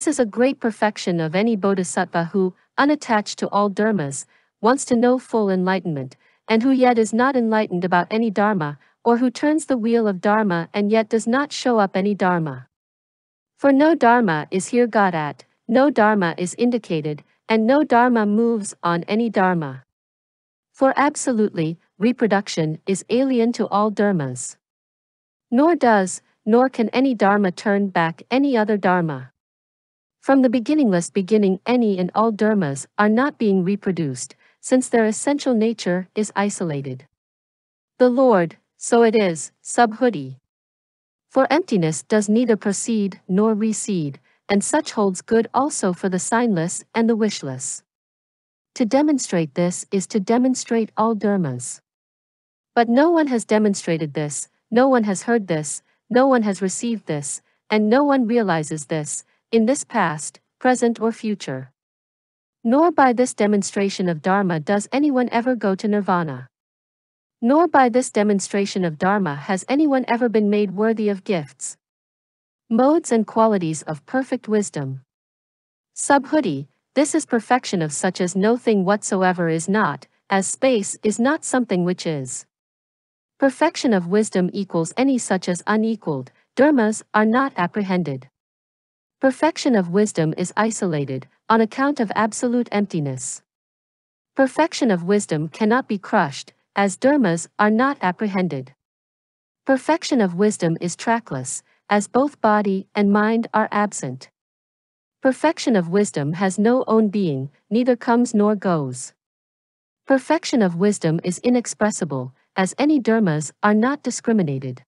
This is a great perfection of any bodhisattva who, unattached to all dharmas, wants to know full enlightenment, and who yet is not enlightened about any dharma, or who turns the wheel of dharma and yet does not show up any dharma. For no dharma is here got at, no dharma is indicated, and no dharma moves on any dharma. For absolutely, reproduction is alien to all dharmas. Nor can any dharma turn back any other dharma. From the beginningless beginning, any and all dharmas are not being reproduced, since their essential nature is isolated. The Lord, so it is, Subhuti. For emptiness does neither proceed nor recede, and such holds good also for the signless and the wishless. To demonstrate this is to demonstrate all dharmas. But no one has demonstrated this, no one has heard this, no one has received this, and no one realizes this, in this past, present or future. Nor by this demonstration of dharma does anyone ever go to nirvana. Nor by this demonstration of dharma has anyone ever been made worthy of gifts, modes and qualities of perfect wisdom. Subhuti, this is perfection of such as no thing whatsoever is not, as space is not something which is. Perfection of wisdom equals any such as unequaled, dharmas are not apprehended. Perfection of wisdom is isolated, on account of absolute emptiness. Perfection of wisdom cannot be crushed, as dharmas are not apprehended. Perfection of wisdom is trackless, as both body and mind are absent. Perfection of wisdom has no own being, neither comes nor goes. Perfection of wisdom is inexpressible, as any dharmas are not discriminated.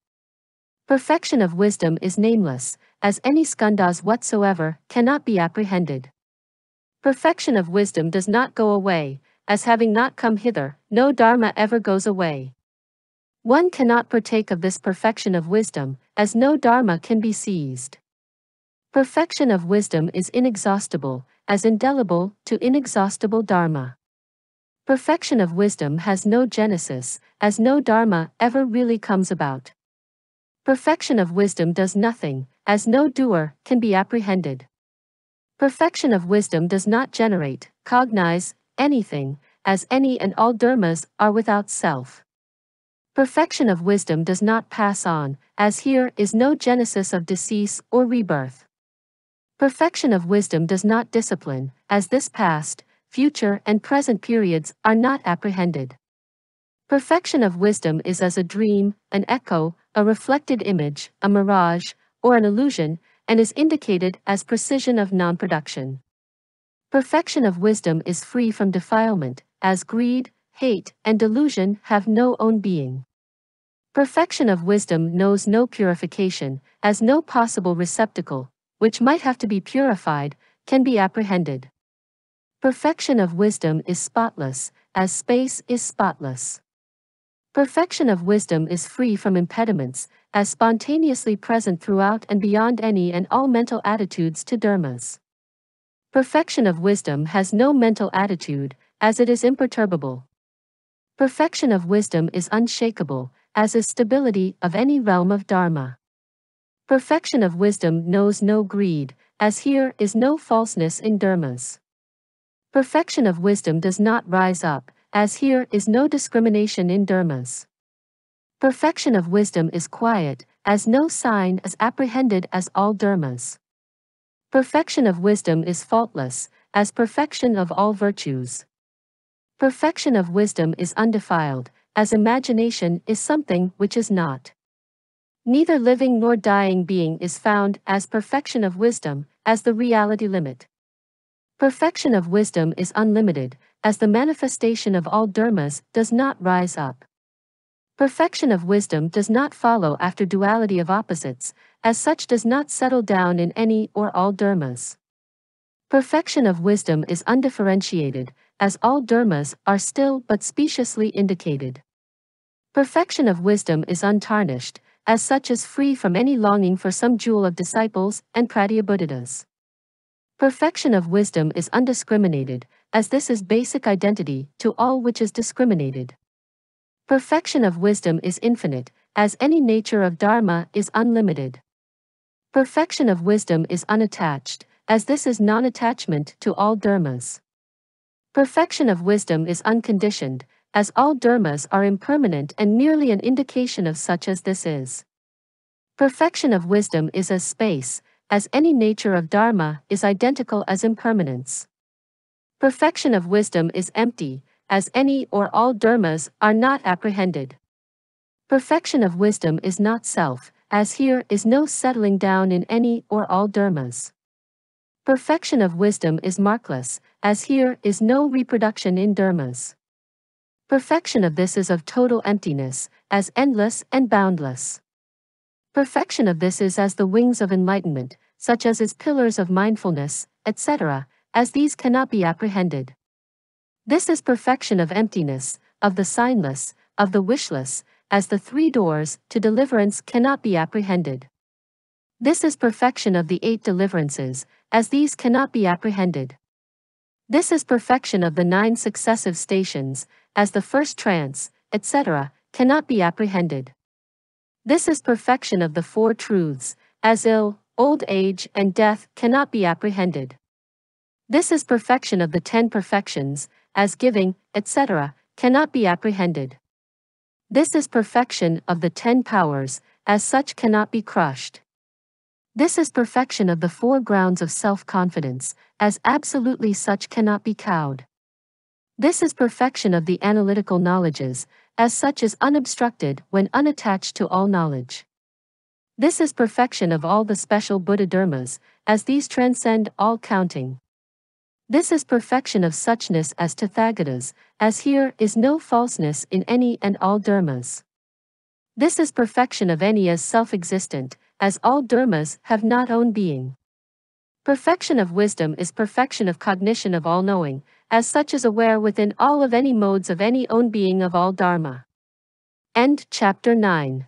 Perfection of wisdom is nameless, as any skandhas whatsoever cannot be apprehended. Perfection of wisdom does not go away, as having not come hither, no dharma ever goes away. One cannot partake of this perfection of wisdom, as no dharma can be seized. Perfection of wisdom is inexhaustible, as indelible to inexhaustible dharma. Perfection of wisdom has no genesis, as no dharma ever really comes about. Perfection of wisdom does nothing, as no doer can be apprehended. Perfection of wisdom does not generate, cognize, anything, as any and all dharmas are without self. Perfection of wisdom does not pass on, as here is no genesis of decease or rebirth. Perfection of wisdom does not discipline, as this past, future and present periods are not apprehended. Perfection of wisdom is as a dream, an echo, a reflected image, a mirage, or an illusion, and is indicated as precision of non-production. Perfection of wisdom is free from defilement, as greed, hate, and delusion have no own being. Perfection of wisdom knows no purification, as no possible receptacle, which might have to be purified, can be apprehended. Perfection of wisdom is spotless, as space is spotless. Perfection of wisdom is free from impediments, as spontaneously present throughout and beyond any and all mental attitudes to dharmas. Perfection of wisdom has no mental attitude, as it is imperturbable. Perfection of wisdom is unshakable, as is stability of any realm of dharma. Perfection of wisdom knows no greed, as here is no falseness in dharmas. Perfection of wisdom does not rise up, as here is no discrimination in dharmas. Perfection of wisdom is quiet, as no sign is apprehended as all dharmas. Perfection of wisdom is faultless, as perfection of all virtues. Perfection of wisdom is undefiled, as imagination is something which is not. Neither living nor dying being is found as perfection of wisdom, as the reality limit. Perfection of wisdom is unlimited, as the manifestation of all dharmas does not rise up. Perfection of wisdom does not follow after duality of opposites, as such does not settle down in any or all dharmas. Perfection of wisdom is undifferentiated, as all dharmas are still but speciously indicated. Perfection of wisdom is untarnished, as such is free from any longing for some jewel of disciples and pratyabuddhas. Perfection of wisdom is undiscriminated, as this is basic identity to all which is discriminated. Perfection of wisdom is infinite, as any nature of dharma is unlimited. Perfection of wisdom is unattached, as this is non-attachment to all dharmas. Perfection of wisdom is unconditioned, as all dharmas are impermanent and merely an indication of such as this is. Perfection of wisdom is as space, as any nature of dharma is identical as impermanence. Perfection of wisdom is empty, as any or all dharmas are not apprehended. Perfection of wisdom is not self, as here is no settling down in any or all dharmas. Perfection of wisdom is markless, as here is no reproduction in dharmas. Perfection of this is of total emptiness, as endless and boundless. Perfection of this is as the wings of enlightenment, such as its pillars of mindfulness, etc., as these cannot be apprehended. This is perfection of emptiness, of the signless, of the wishless, as the three doors to deliverance cannot be apprehended. This is perfection of the eight deliverances, as these cannot be apprehended. This is perfection of the nine successive stations, as the first trance, etc., cannot be apprehended. This is perfection of the four truths, as ill, old age and death cannot be apprehended. This is perfection of the 10 perfections, as giving, etc., cannot be apprehended. This is perfection of the 10 powers, as such cannot be crushed. This is perfection of the 4 grounds of self-confidence, as absolutely such cannot be cowed. This is perfection of the analytical knowledges, as such is unobstructed when unattached to all knowledge. This is perfection of all the special Buddha-dharmas, as these transcend all counting. This is perfection of suchness as Tathagatas, as here is no falseness in any and all dharmas. This is perfection of any as self-existent, as all dharmas have not own being. Perfection of wisdom is perfection of cognition of all knowing, as such is aware within all of any modes of any own being of all dharma. End chapter 9.